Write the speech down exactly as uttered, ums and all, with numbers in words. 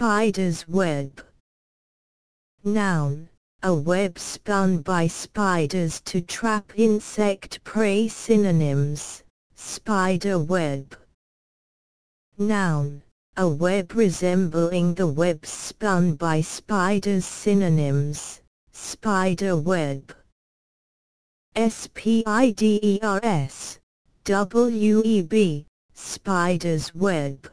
Spider's web. Noun, a web spun by spiders to trap insect prey. Synonyms, spider web. Noun, a web resembling the web spun by spiders. Synonyms, spider web. S P I D E R S W E B, spider's web.